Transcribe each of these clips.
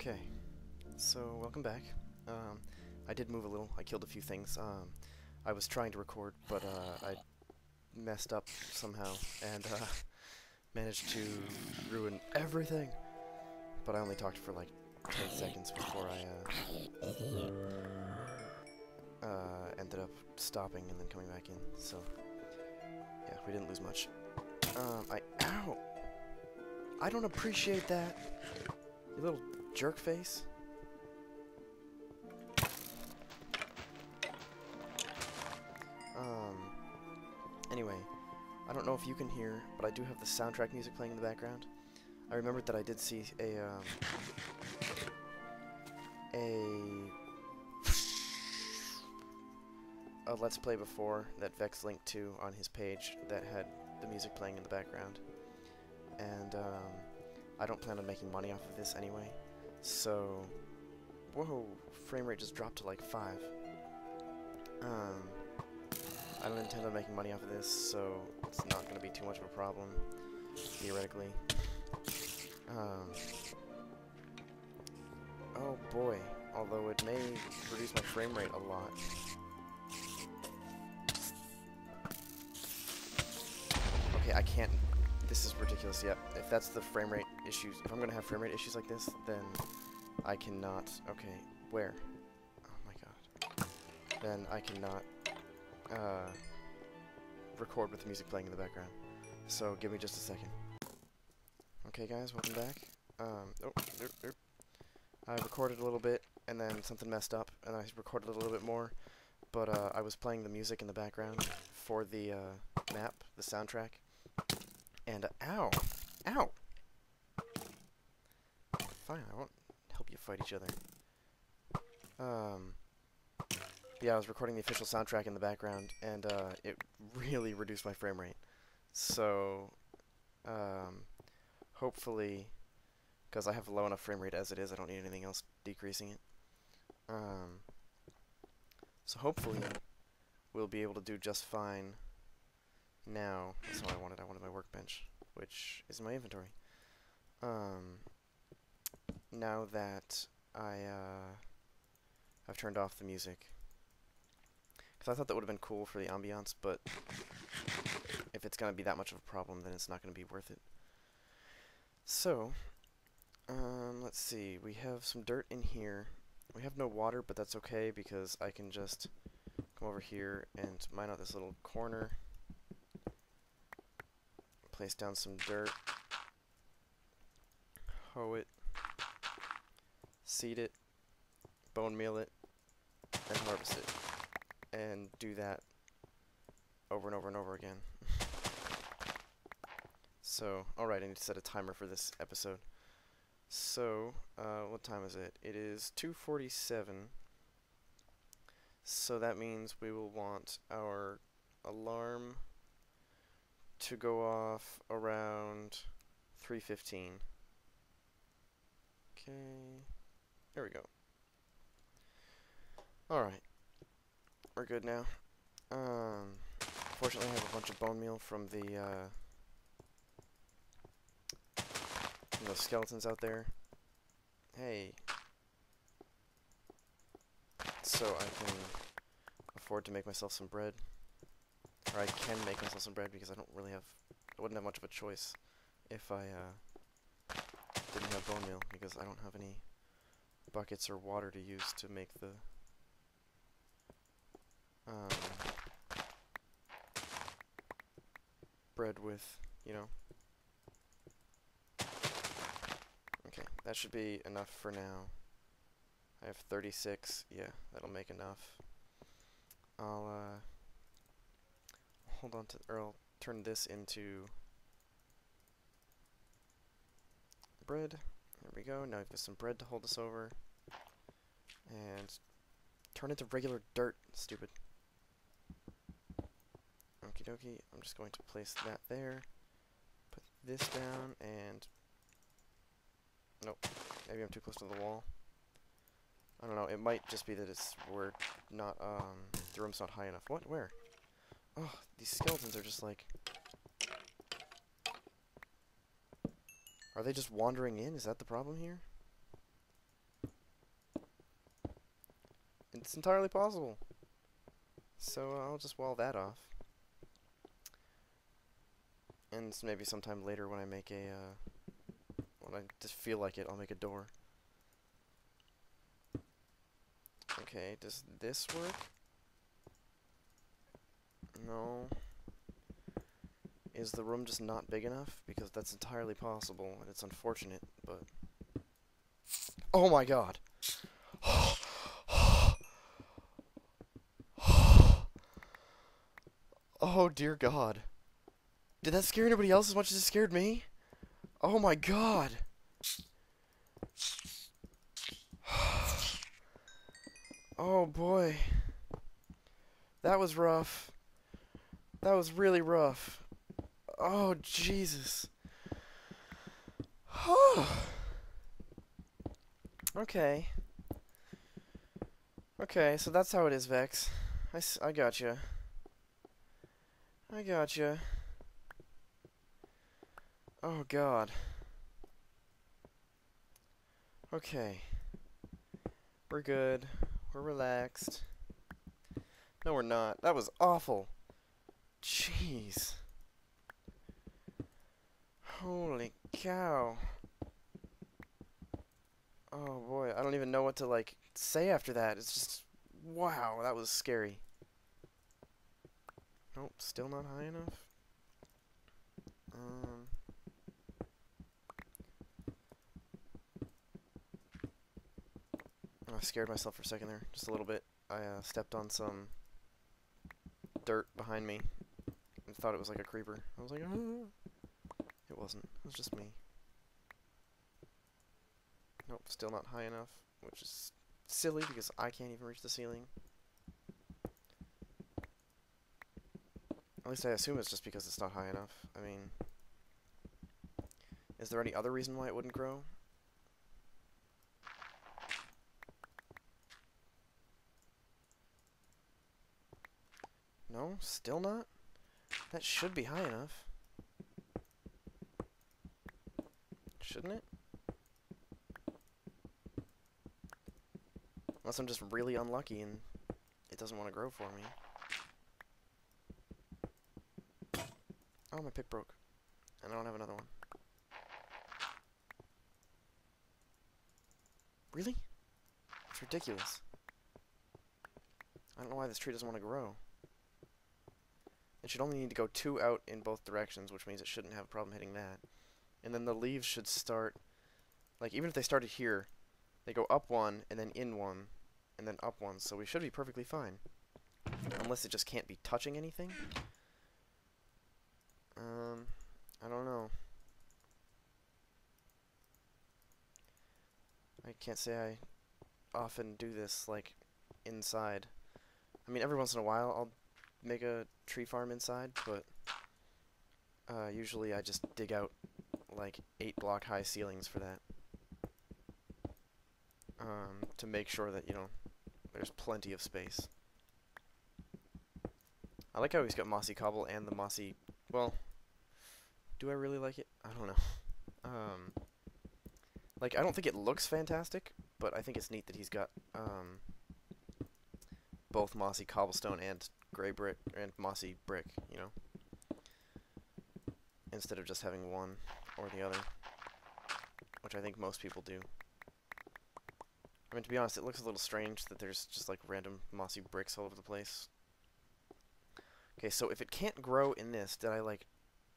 Okay, so welcome back. I did move a little. I killed a few things. I was trying to record, but I messed up somehow and managed to ruin everything. But I only talked for like 10 seconds before I ended up stopping and then coming back in. So yeah, we didn't lose much. Ow! I don't appreciate that. You little jerk face. Anyway, I don't know if you can hear, but I do have the soundtrack music playing in the background. I remembered that I did see a Let's Play before that Vex linked to on his page that had the music playing in the background. And, I don't plan on making money off of this anyway, so... Whoa, frame rate just dropped to like 5. I don't intend on making money off of this, so it's not going to be too much of a problem, theoretically. Oh boy, although it may reduce my frame rate a lot. Okay, I can't... This is ridiculous, yep. If that's the frame rate issues... If I'm going to have frame rate issues like this, then I cannot... Okay, where? Oh my god. Then I cannot... record with the music playing in the background. So give me just a second. Okay guys, welcome back. I recorded a little bit and then something messed up and I recorded a little bit more, but I was playing the music in the background for the map, the soundtrack, and ow! Ow! Fine, I won't help you fight each other. Yeah, I was recording the official soundtrack in the background, and it really reduced my frame rate. So, hopefully, because I have a low enough frame rate as it is, I don't need anything else decreasing it. So hopefully, we'll be able to do just fine now. That's what I wanted. I wanted my workbench, which is in my inventory. Now that I've turned off the music. Because I thought that would have been cool for the ambiance, but if it's going to be that much of a problem, then it's not going to be worth it. So, let's see. We have some dirt in here. We have no water, but that's okay, because I can just come over here and mine out this little corner. Place down some dirt. Hoe it. Seed it. Bone meal it. And harvest it. And do that over and over and over again. So, alright, I need to set a timer for this episode. So, what time is it? It is 2:47. So that means we will want our alarm to go off around 3:15. Okay, there we go. Alright. We're good now. Fortunately I have a bunch of bone meal from those skeletons out there. Hey. So I can afford to make myself some bread. Or I can make myself some bread because I wouldn't have much of a choice if I didn't have bone meal, because I don't have any buckets or water to use to make the bread with, you know. Okay, that should be enough for now. I have 36. Yeah, that'll make enough. I'll hold on to, or I'll turn this into bread. There we go. Now we've got some bread to hold us over. And turn into regular dirt, stupid. Okie dokie, I'm just going to place that there, put this down, and... Nope, maybe I'm too close to the wall. I don't know, it might just be that we're not, the room's not high enough. What? Where? Oh, these skeletons are just like... Are they just wandering in? Is that the problem here? It's entirely possible. So I'll just wall that off. And maybe sometime later when I make a, when I just feel like it, I'll make a door. Okay, does this work? No. Is the room just not big enough? Because that's entirely possible, and it's unfortunate, but... Oh my god! Oh dear god. Did that scare anybody else as much as it scared me? Oh my god! Oh boy. That was rough. That was really rough. Oh Jesus. Okay. Okay, so that's how it is, Vex. I gotcha. I gotcha. Oh god. Okay. We're good. We're relaxed. No, we're not. That was awful. Jeez. Holy cow. Oh boy, I don't even know what to, like, say after that. It's just, wow, that was scary. Nope, still not high enough. I scared myself for a second there, just a little bit. I stepped on some dirt behind me and thought it was like a creeper. I was like, ah. It wasn't. It was just me. Nope, still not high enough, which is silly because I can't even reach the ceiling. At least I assume it's just because it's not high enough. I mean, is there any other reason why it wouldn't grow? No, still not? That should be high enough. Shouldn't it? Unless I'm just really unlucky and it doesn't want to grow for me. Oh, my pick broke. And I don't have another one. Really? It's ridiculous. I don't know why this tree doesn't want to grow. It should only need to go 2 out in both directions, which means it shouldn't have a problem hitting that. And then the leaves should start, like, even if they started here, they go up 1, and then in 1, and then up 1, so we should be perfectly fine. Unless it just can't be touching anything? I don't know. I can't say I often do this, like, inside. I mean, every once in a while, I'll make a tree farm inside, but usually I just dig out like 8-block high ceilings for that, to make sure that, you know, there's plenty of space. I like how he's got mossy cobble and the mossy, well, do I really like it? I don't know. Like, I don't think it looks fantastic, but I think it's neat that he's got both mossy cobblestone and gray brick and mossy brick, you know, instead of just having one or the other, which I think most people do. I mean, to be honest, it looks a little strange that there's just like random mossy bricks all over the place. Okay, so if it can't grow in this, did I like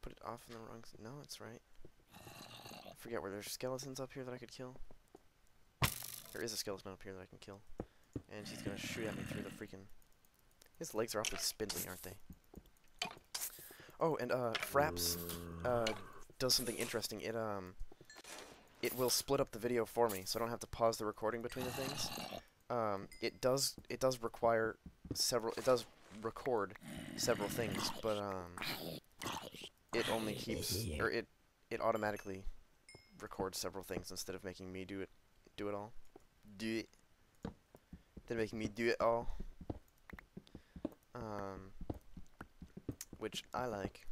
put it off in the wrong? No, it's right. I forget, were there skeletons up here that I could kill? There is a skeleton up here that I can kill, and she's gonna shoot at me through the freaking. His legs are awfully spindly, aren't they? Oh, and Fraps does something interesting. It will split up the video for me, so I don't have to pause the recording between the things. It does record several things, but it only keeps, or it automatically records several things instead of making me do it all. Which I like,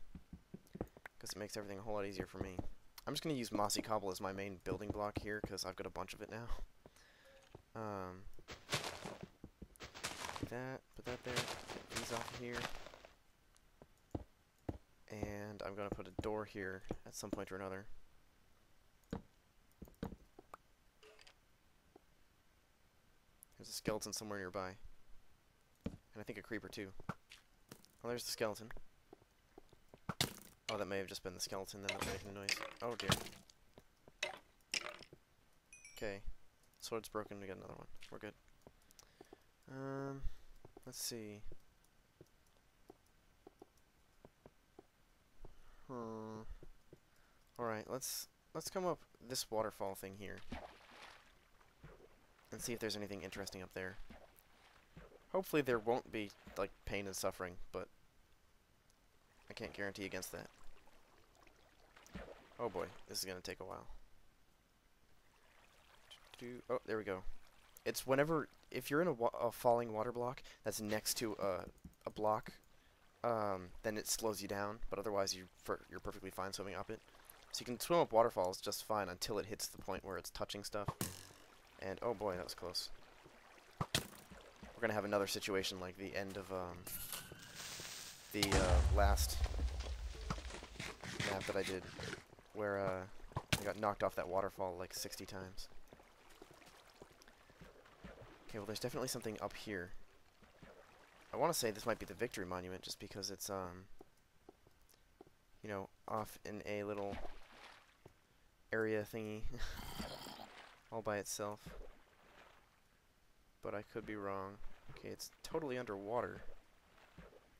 because it makes everything a whole lot easier for me. I'm just going to use mossy cobble as my main building block here, because I've got a bunch of it now. that, put that there, get these off of here. And I'm going to put a door here at some point or another. There's a skeleton somewhere nearby. And I think a creeper too. Oh, there's the skeleton. Oh, that may have just been the skeleton that was making noise. Oh dear. Okay. Sword's broken, we got another one. We're good. Let's see. Alright, let's come up this waterfall thing here. And see if there's anything interesting up there. Hopefully there won't be, like, pain and suffering, but I can't guarantee against that. Oh boy, this is gonna take a while. Oh, there we go. It's whenever, if you're in a falling water block that's next to a block, then it slows you down, but otherwise you're perfectly fine swimming up it. So you can swim up waterfalls just fine until it hits the point where it's touching stuff. And, oh boy, that was close. We're gonna have another situation like the end of the last map that I did, where I got knocked off that waterfall like 60 times. Okay, well, there's definitely something up here. I want to say this might be the Victory Monument, just because it's you know, off in a little area thingy, all by itself. But I could be wrong. Okay, it's totally underwater.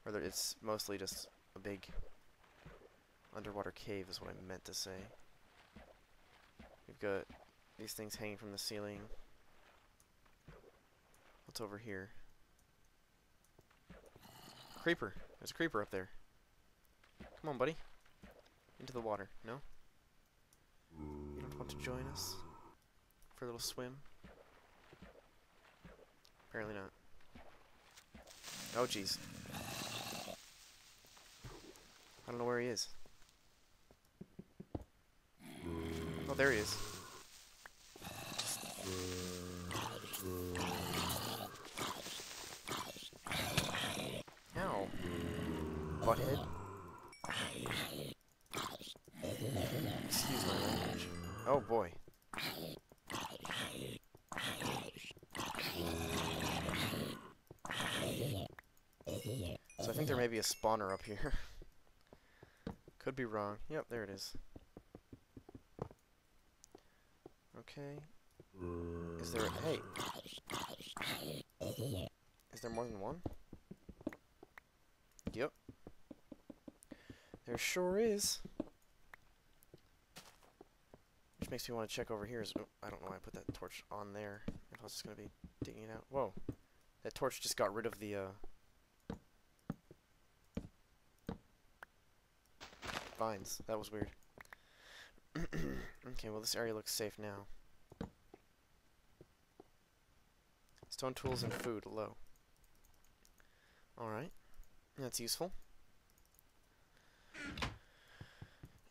Or it's mostly just a big underwater cave is what I meant to say. We've got these things hanging from the ceiling. What's over here? Creeper. There's a creeper up there. Come on, buddy. Into the water. No? You don't want to join us for a little swim? Apparently not. Oh, jeez. I don't know where he is. Oh, there he is. Ow. Butthead. Excuse my language. Oh, boy. So I think there may be a spawner up here. Could be wrong. Yep, there it is. Okay. Is there hey? Is there more than one? Yep. There sure is. Which makes me want to check over here. Oh, I don't know why I put that torch on there. If I was just gonna be digging it out. Whoa. That torch just got rid of the vines. That was weird. Okay, well, this area looks safe now. Stone tools and food, low. Alright. That's useful.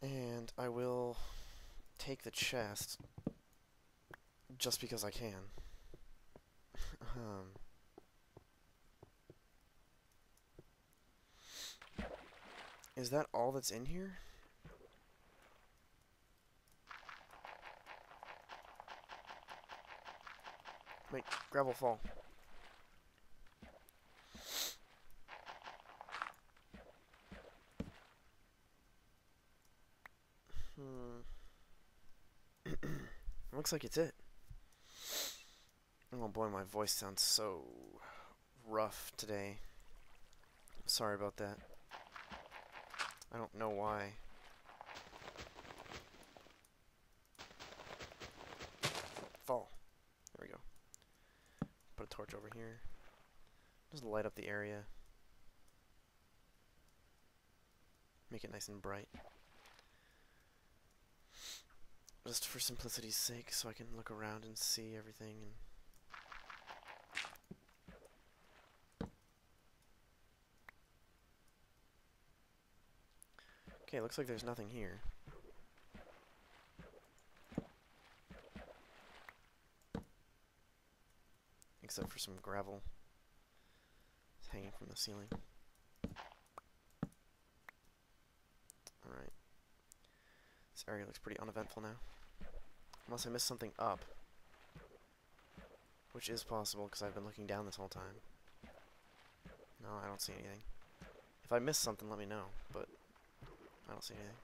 And I will take the chest just because I can. Is that all that's in here? Wait, gravel fall. Looks like it's it. Oh boy, my voice sounds so rough today. Sorry about that. I don't know why. Fall. There we go. Put a torch over here. Just light up the area. Make it nice and bright. Just for simplicity's sake, so I can look around and see everything. And okay, looks like there's nothing here. Except for some gravel. hanging from the ceiling. Alright. This area looks pretty uneventful now. Unless I missed something up. Which is possible, because I've been looking down this whole time. No, I don't see anything. If I missed something, let me know, but I don't see anything.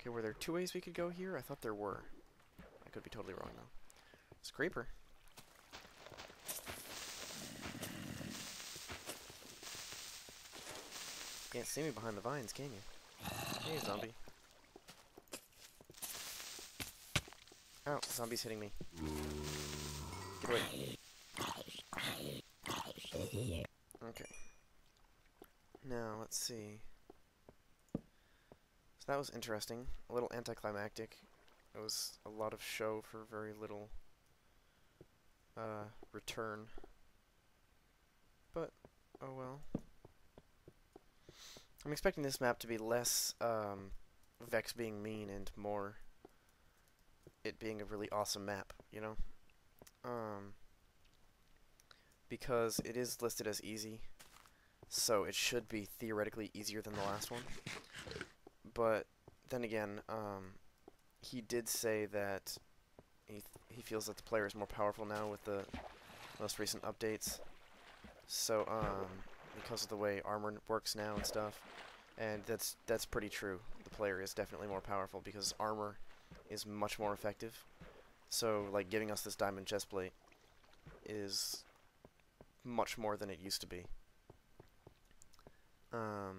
Okay, were there two ways we could go here? I thought there were. I could be totally wrong, though. It's a creeper. You can't see me behind the vines, can you? Hey, zombie. Oh, zombie's hitting me. Get away. Okay. Now, let's see. So that was interesting. A little anticlimactic. It was a lot of show for very little return. But, oh well. I'm expecting this map to be less Vex being mean and more it being a really awesome map, you know? Because it is listed as easy, so it should be theoretically easier than the last one. But then again, he did say that he feels that the player is more powerful now with the most recent updates. So, because of the way armor works now and stuff, and that's pretty true. The player is definitely more powerful because armor is much more effective. So, like, giving us this diamond chestplate is much more than it used to be. There's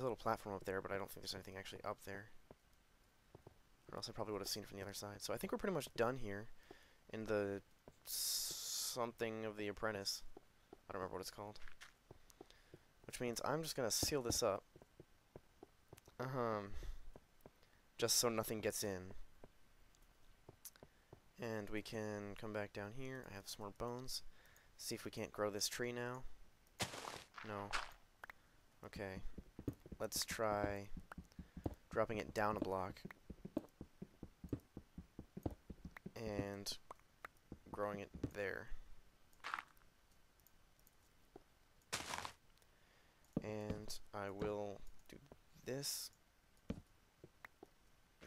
a little platform up there, but I don't think there's anything actually up there. Or else I probably would have seen it from the other side. So I think we're pretty much done here in the something of the apprentice. I don't remember what it's called. Which means I'm just going to seal this up. Just so nothing gets in. And we can come back down here. I have some more bones. See if we can't grow this tree now. No. Okay. Let's try dropping it down a block. And growing it there. And I will do this.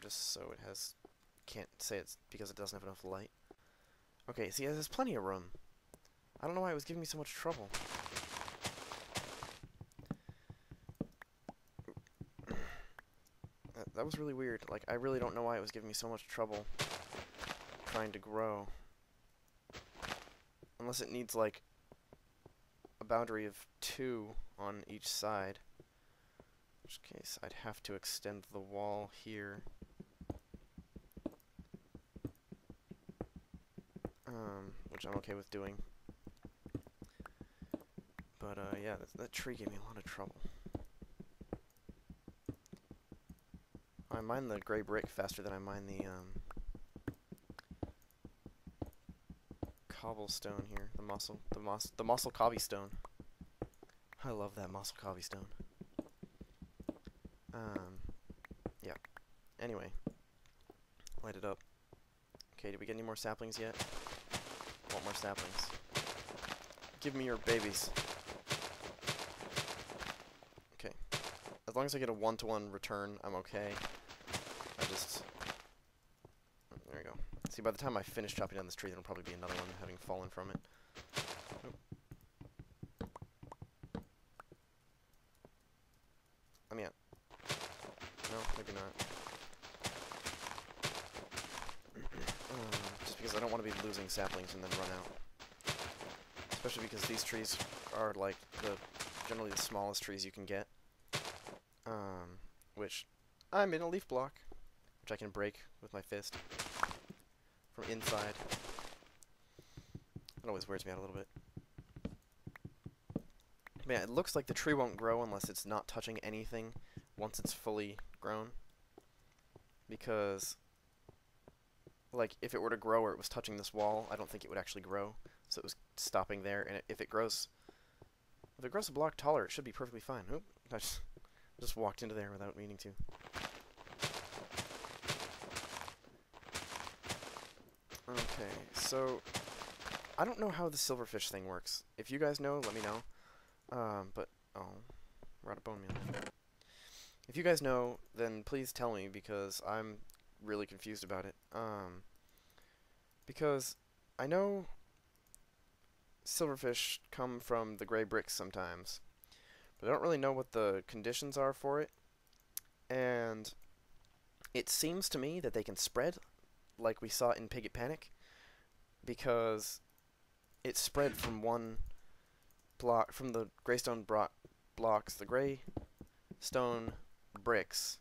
Just so it has... Can't say it's because it doesn't have enough light. Okay, see, there's plenty of room. I don't know why it was giving me so much trouble. That was really weird. Like, I really don't know why it was giving me so much trouble trying to grow. Unless it needs, like, a boundary of 2 on each side. In which case, I'd have to extend the wall here. Which I'm okay with doing. But, yeah, that tree gave me a lot of trouble. I mine the gray brick faster than I mine the, cobblestone here. The mossel cobblestone. I love that mossel cobblestone. Yeah. Anyway. Light it up. Okay, did we get any more saplings yet? Want more saplings. Give me your babies. Okay. As long as I get a 1-to-1 return, I'm okay. I just... There we go. See, by the time I finish chopping down this tree, there'll probably be another one having fallen from it. Oh. Let me out. No, maybe not. Just because I don't want to be losing saplings and then run out. Especially because these trees are, like, generally the smallest trees you can get. Which, I'm in a leaf block, which I can break with my fist from inside. That always wears me out a little bit. But yeah, it looks like the tree won't grow unless it's not touching anything once it's fully grown. Because... Like, if it were to grow or it was touching this wall, I don't think it would actually grow. So it was stopping there, and if it grows a block taller, it should be perfectly fine. Oop, I just walked into there without meaning to. Okay, so I don't know how the silverfish thing works. If you guys know, let me know. But, oh, we're out of bone meal. If you guys know, then please tell me, because I'm really confused about it. Because I know silverfish come from the gray bricks sometimes, but I don't really know what the conditions are for it. And it seems to me that they can spread, like we saw in Piggy Panic, because it spread from one block, from the greystone blocks, the greystone bricks.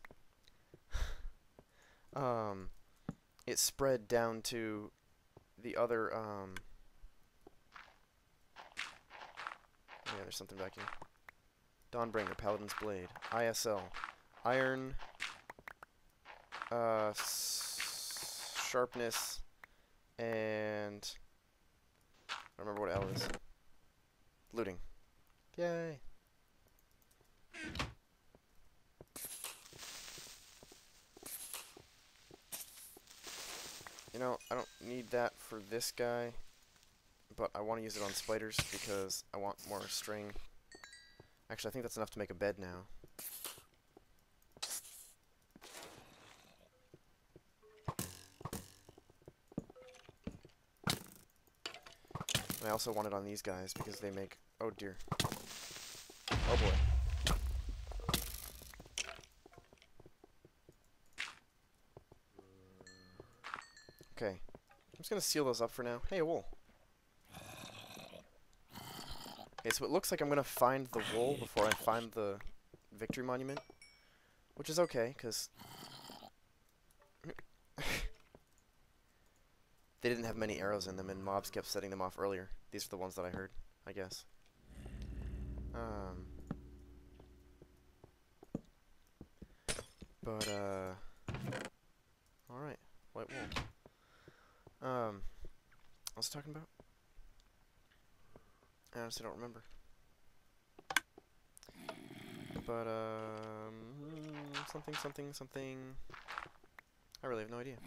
It spread down to the other. Yeah, there's something back here. Dawnbringer, Paladin's Blade, ISL, Iron. Sharpness, and I don't remember what L is. Looting. Yay! You know, I don't need that for this guy, but I want to use it on spiders because I want more string. Actually, I think that's enough to make a bed now. I also want it on these guys because they make... Oh dear. Oh boy. Okay. I'm just going to seal those up for now. Hey, a wool. Okay, so it looks like I'm going to find the wool before I find the victory monument. Which is okay, because... They didn't have many arrows in them, and mobs kept setting them off earlier. These are the ones that I heard, I guess. Alright. White wool. What was I talking about? I honestly don't remember. But, something. I really have no idea.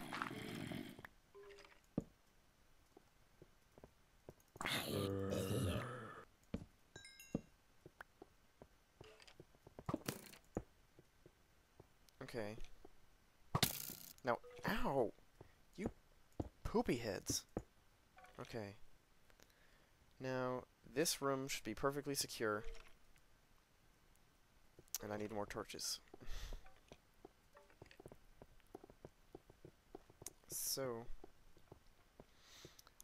Okay. Now, ow! You poopy heads. Okay. Now, this room should be perfectly secure. And I need more torches. So...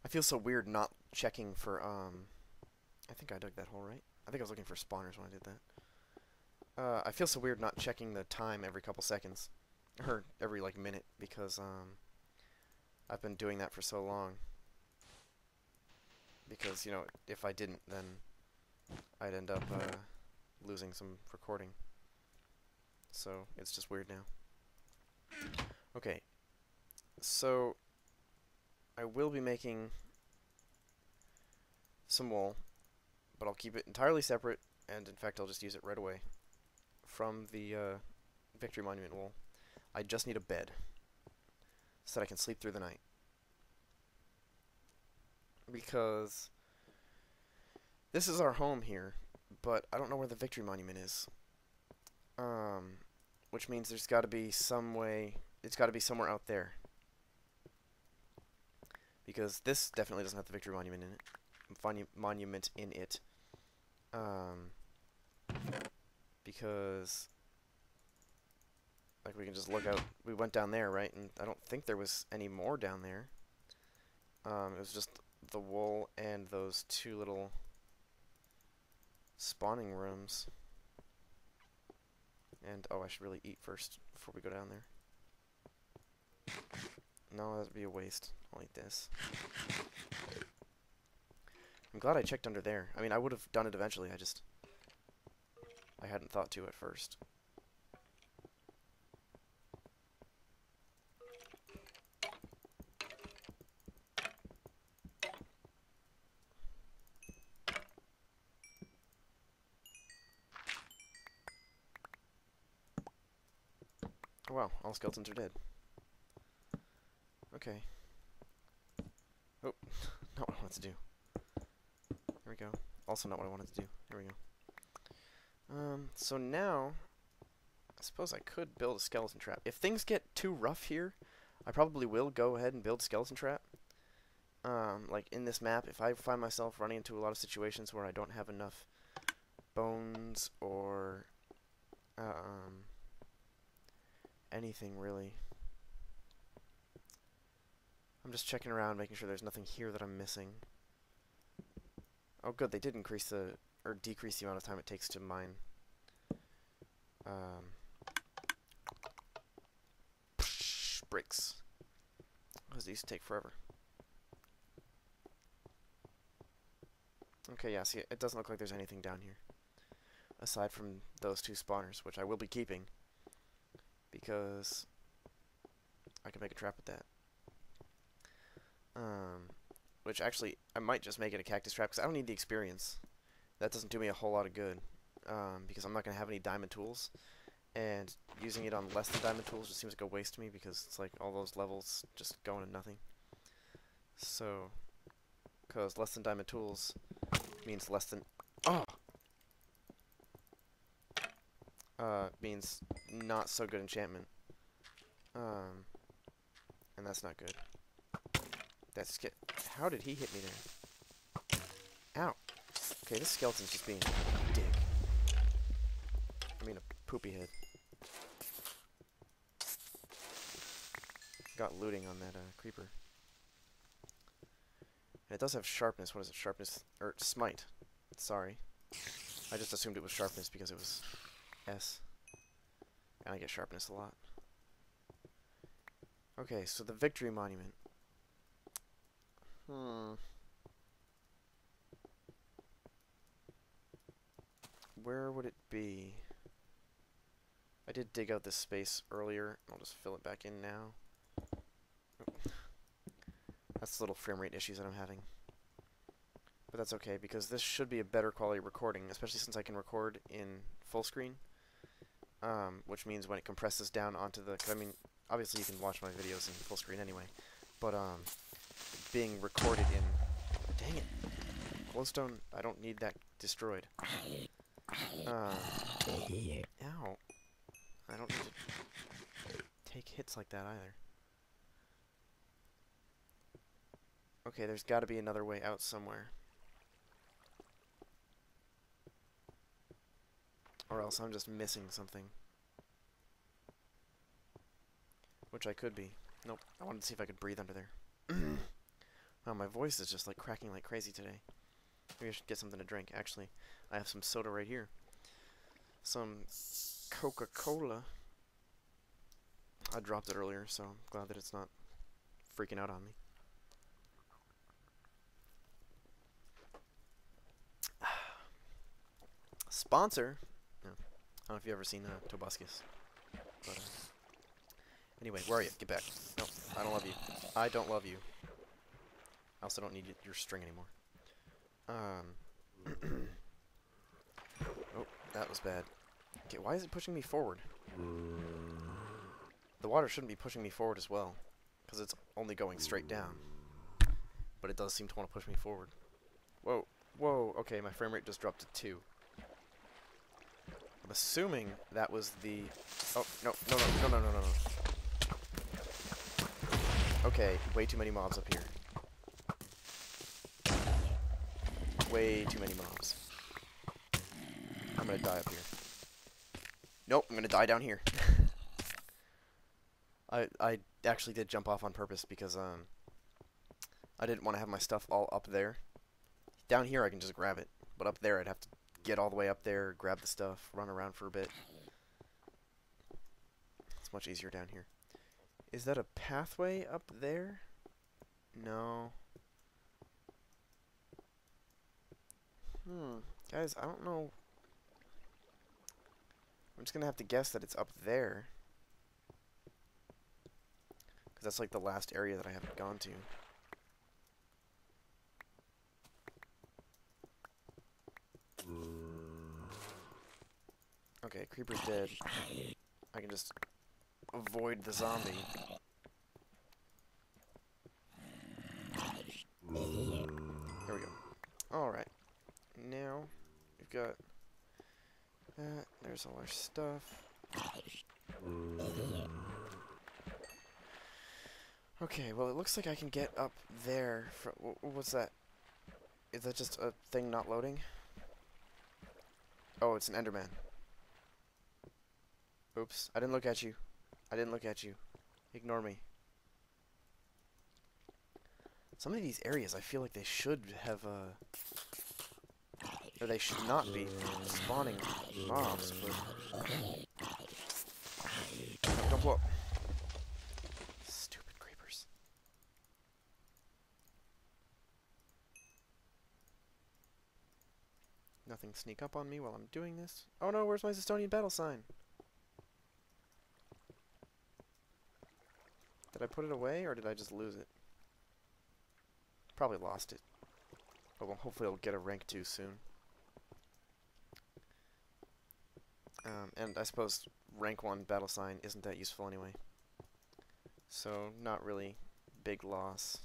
I feel so weird not checking for, I think I dug that hole, right? I think I was looking for spawners when I did that. I feel so weird not checking the time every couple seconds. Or every, like, minute, because, I've been doing that for so long. Because, you know, if I didn't, then I'd end up, losing some recording. So, it's just weird now. Okay. So, I will be making some wool, but I'll keep it entirely separate, and in fact I'll just use it right away from the Victory Monument wool. I just need a bed so that I can sleep through the night, because this is our home here, but I don't know where the Victory Monument is, which means there's got to be some way, it's got to be somewhere out there. Because this definitely doesn't have the Victory Monument in it. Because... Like, we can just look out... We went down there, right? And I don't think there was any more down there. It was just the wool and those two little... spawning rooms. And, oh, I should really eat first before we go down there. No, that would be a waste. I'll eat this. I'm glad I checked under there. I mean, I would have done it eventually. I hadn't thought to at first. Oh, wow, all skeletons are dead. Okay. Oh, not what I want to do. There we go. Also not what I wanted to do. There we go. So now, I suppose I could build a skeleton trap. If things get too rough here, I probably will go ahead and build a skeleton trap. Like in this map, if I find myself running into a lot of situations where I don't have enough bones or anything really. I'm just checking around, making sure there's nothing here that I'm missing. Oh good, they did increase the, or decrease the amount of time it takes to mine. Bricks. Because these take forever. Okay, yeah, see, it doesn't look like there's anything down here. Aside from those two spawners, which I will be keeping. Because I can make a trap with that. Which actually, I might just make it a cactus trap, because I don't need the experience. That doesn't do me a whole lot of good. Because I'm not going to have any diamond tools. And using it on less than diamond tools just seems like a waste to me, because it's like all those levels just going to nothing. So, because less than diamond tools means less than... Oh! Means not so good enchantment. And that's not good. That's... How did he hit me there? Ow! Okay, this skeleton's just being a dick. I mean a poopy head. Got looting on that creeper. And it does have sharpness. What is it? Sharpness? Or smite. Sorry. I just assumed it was sharpness because it was S. And I get sharpness a lot. Okay, so the victory monument. Where would it be? I did dig out this space earlier. I'll just fill it back in now. That's the little frame rate issues that I'm having. But that's okay, because this should be a better quality recording, especially since I can record in full screen. Which means when it compresses down onto the... 'cause I mean, obviously you can watch my videos in full screen anyway. But, being recorded in... Dang it! Glowstone, I don't need that destroyed. Ow. I don't need to take hits like that either. Okay, there's got to be another way out somewhere. Or else I'm just missing something. Which I could be. Nope, I wanted to see if I could breathe under there. Oh, my voice is just like cracking like crazy today. Maybe I should get something to drink. Actually, I have some soda right here. Some Coca-Cola. I dropped it earlier, so I'm glad that it's not freaking out on me. Sponsor. No. I don't know if you've ever seen Tobuscus. But, anyway, where are you? Get back. No, I don't love you. I don't love you. I also don't need your string anymore. Oh, that was bad. Okay, why is it pushing me forward? The water shouldn't be pushing me forward as well, because it's only going straight down. But it does seem to want to push me forward. Whoa, whoa, okay, my frame rate just dropped to 2. I'm assuming that was the... Oh, no, no, no, no, no, no, no, no. Okay, way too many mobs up here. Way too many mobs. I'm gonna die up here. Nope, I'm gonna die down here. I actually did jump off on purpose because I didn't want to have my stuff all up there. Down here I can just grab it, but up there I'd have to get all the way up there, grab the stuff, run around for a bit. It's much easier down here. Is that a pathway up there? No. Guys, I don't know. I'm just going to have to guess that it's up there. Because that's like the last area that I haven't gone to. Okay, creeper's dead. I can just avoid the zombie. There we go. Alright. now. We've got that. There's all our stuff. Okay, well, it looks like I can get up there. What's that? Is that just a thing not loading? Oh, it's an Enderman. Oops, I didn't look at you. I didn't look at you. Ignore me. Some of these areas, I feel like they should have or they should not be spawning mobs, but... Don't blow up. Stupid creepers. Nothing sneak up on me while I'm doing this. Oh no, where's my Zestonian battle sign? Did I put it away, or did I just lose it? Probably lost it. Oh, well, hopefully I'll get a rank 2 soon. And I suppose rank 1 battle sign isn't that useful anyway. So, not really big loss.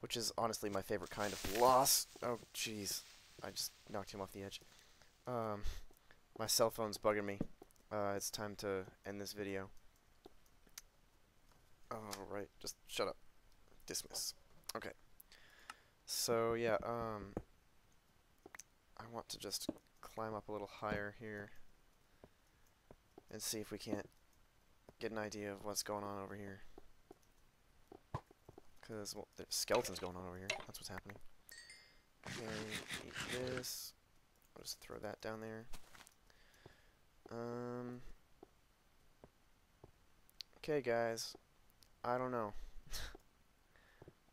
Which is honestly my favorite kind of loss. Oh, jeez. I just knocked him off the edge. My cell phone's bugging me. It's time to end this video. Alright, just shut up. Dismiss. Okay. So, yeah, I want to just climb up a little higher here and see if we can't get an idea of what's going on over here. Because, well, there's skeletons going on over here. That's what's happening. Okay, eat this. I'll just throw that down there. Okay, guys. I don't know.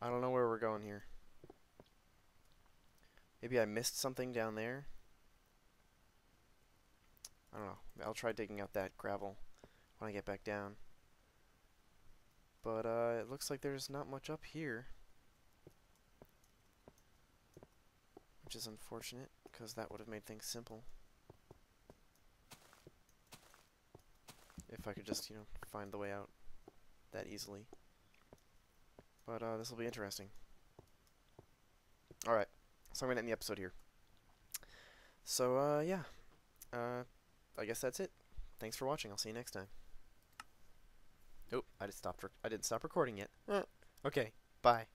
I don't know where we're going here. Maybe I missed something down there. I don't know. I'll try digging out that gravel when I get back down. But it looks like there's not much up here. Which is unfortunate, because that would have made things simple. If I could just, you know, find the way out that easily. But this will be interesting. Alright, so I'm going to end the episode here. So, yeah. I guess that's it. Thanks for watching. I'll see you next time. Oh, I didn't stop recording yet. Okay, bye.